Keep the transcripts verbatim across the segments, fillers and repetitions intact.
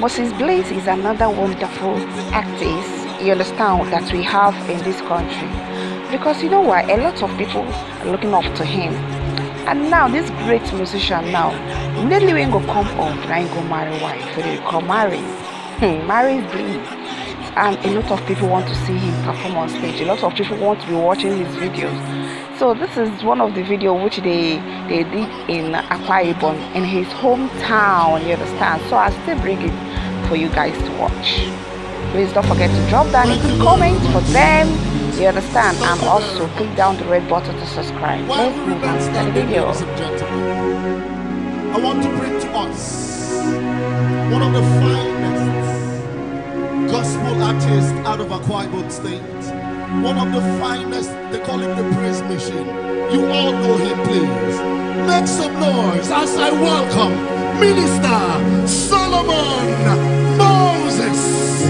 Moses Bliss is another wonderful artist, you understand, that we have in this country. Because you know why? A lot of people are looking up to him. And now this great musician now, immediately when go come up, now he go marry wife. So they call marry. Hmm, marry Bliss. And a lot of people want to see him perform on stage. A lot of people want to be watching his videos. So this is one of the videos which they they did in Akwa Ibom, in his hometown, you understand. So I'll still bring it for you guys to watch. Please don't forget to drop down a good comment for them, you understand, and also click down the red button to subscribe. Let's move on to the video. I want to bring to us one of the finest gospel artists out of Akwa Ibom State. One of the finest, they call him the praise machine. You all know him, please. Make some noise as I welcome Minister Solomon Moses.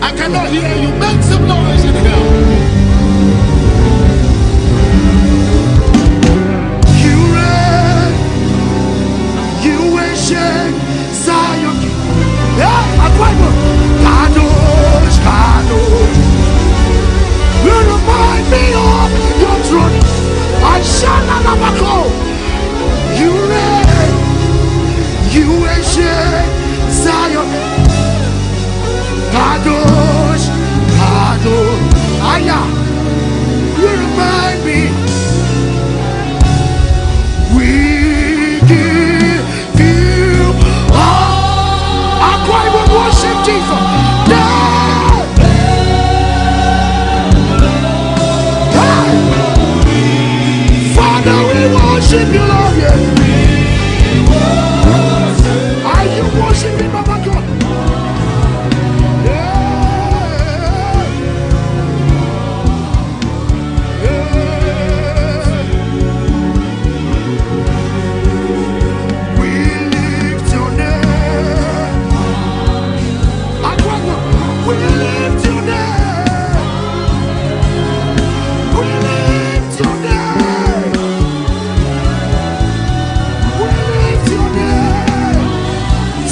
I cannot hear you. Make some noise in here.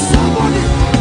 Somebody